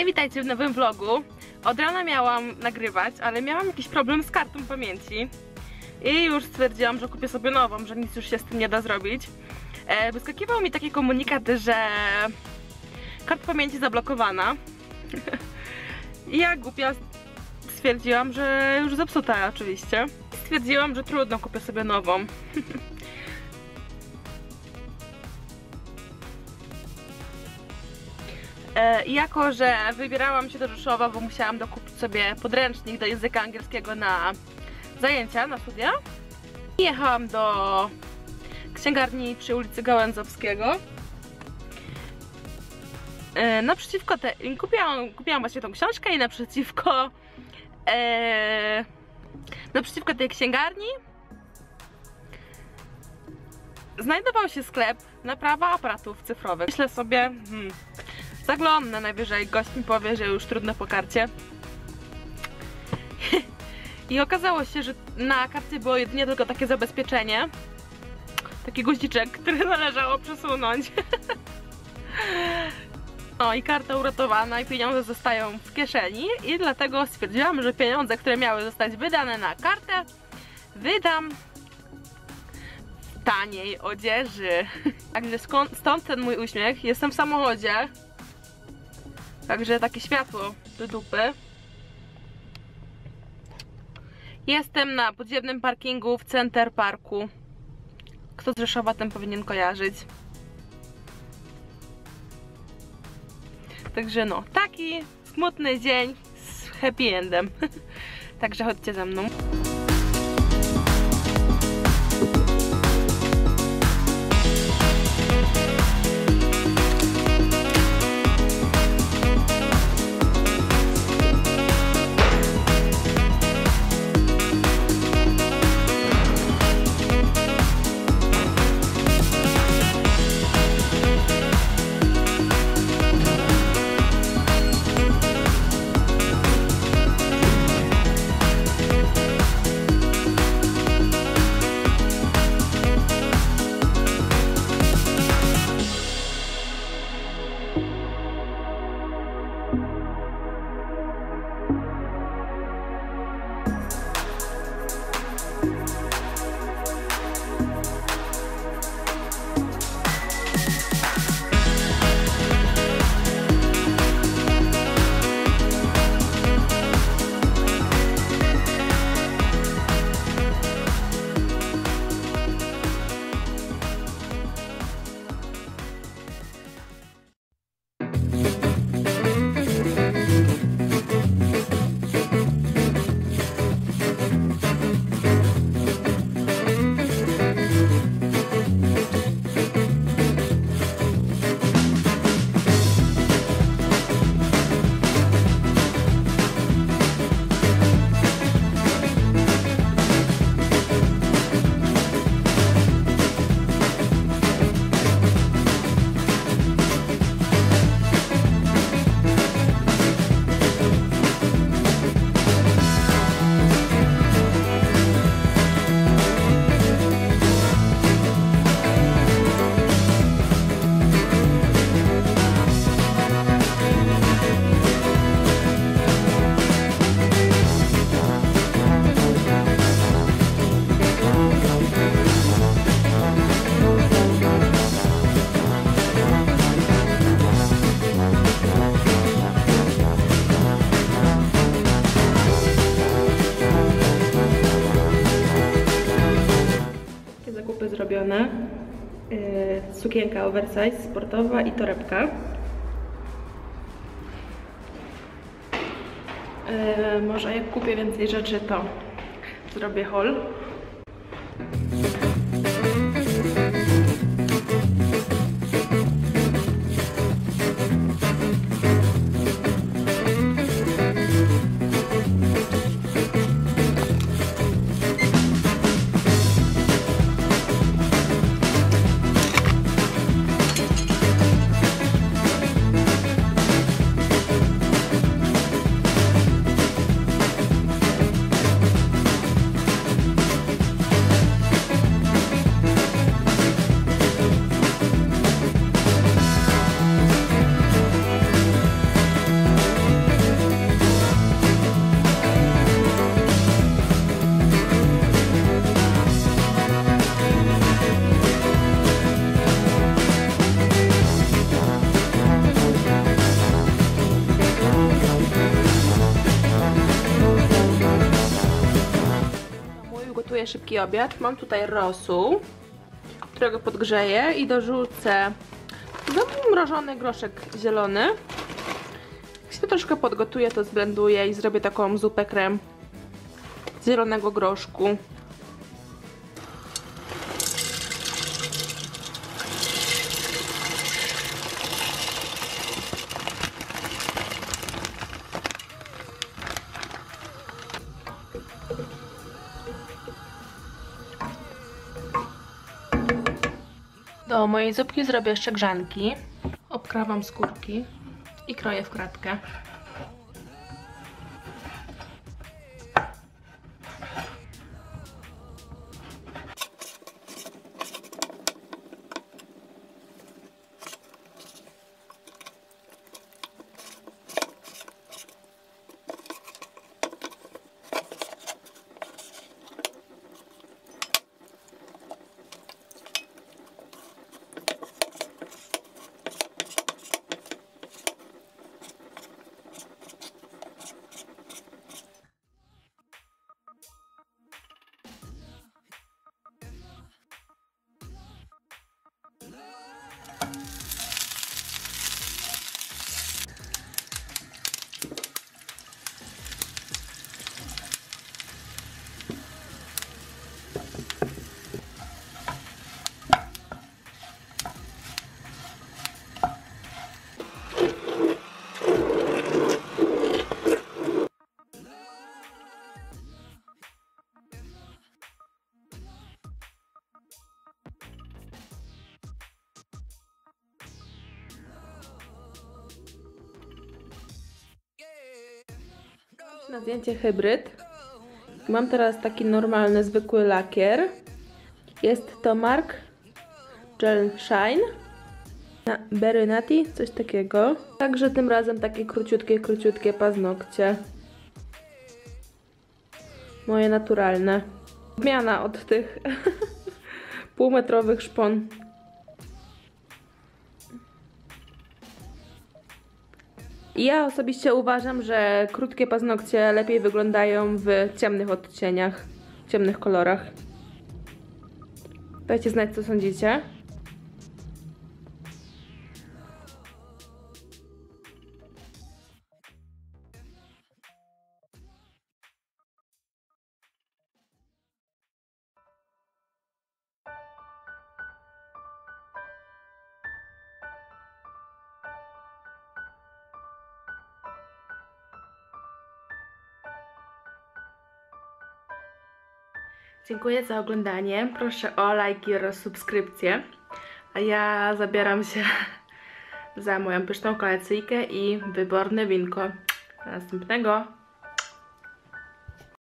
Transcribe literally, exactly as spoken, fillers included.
Hej, witajcie w nowym vlogu. Od rana miałam nagrywać, ale miałam jakiś problem z kartą pamięci i już stwierdziłam, że kupię sobie nową, że nic już się z tym nie da zrobić. E, wyskakiwał mi taki komunikat, że karta pamięci zablokowana. I ja głupia stwierdziłam, że już zepsuta oczywiście. Stwierdziłam, że trudno, kupię sobie nową. I jako, że wybierałam się do Rzeszowa, bo musiałam dokupić sobie podręcznik do języka angielskiego na zajęcia, na studia, i jechałam do księgarni przy ulicy Gałęzowskiego. Naprzeciwko te... kupiłam, kupiłam właśnie tą książkę i naprzeciwko e... naprzeciwko tej księgarni znajdował się sklep naprawa aparatów cyfrowych. Myślę sobie, hmm, zaglądnę, najwyżej gość mi powie, że już trudno po karcie. I okazało się, że na karcie było jedynie tylko takie zabezpieczenie, taki guziczek, który należało przesunąć. No i karta uratowana i pieniądze zostają w kieszeni, i dlatego stwierdziłam, że pieniądze, które miały zostać wydane na kartę, wydam w taniej odzieży. Także stąd ten mój uśmiech. Jestem w samochodzie, także takie światło do dupy. Jestem na podziemnym parkingu w Center Parku. Kto z Rzeszowa, ten powinien kojarzyć. Także no, taki smutny dzień z happy endem. Także chodźcie ze mną. Zrobione. Yy, sukienka oversize sportowa i torebka. Yy, może jak kupię więcej rzeczy, to zrobię haul. szykuję szybki obiad. Mam tutaj rosół, którego podgrzeję i dorzucę zamrożony groszek zielony. Jak się to troszkę podgotuję, to zblenduję i zrobię taką zupę krem z zielonego groszku. Do mojej zupki zrobię jeszcze grzanki. Obkrawam skórki i kroję w kratkę. Na zdjęcie hybryd. Mam teraz taki normalny, zwykły lakier. Jest to Mark GelShine na Berynati, coś takiego. Także tym razem takie króciutkie, króciutkie paznokcie. Moje naturalne. Zmiana od tych półmetrowych szpon. Ja osobiście uważam, że krótkie paznokcie lepiej wyglądają w ciemnych odcieniach, w ciemnych kolorach. Dajcie znać, co sądzicie. Dziękuję za oglądanie, proszę o lajki oraz subskrypcję, a ja zabieram się za moją pyszną kolacyjkę i wyborne winko. Do następnego!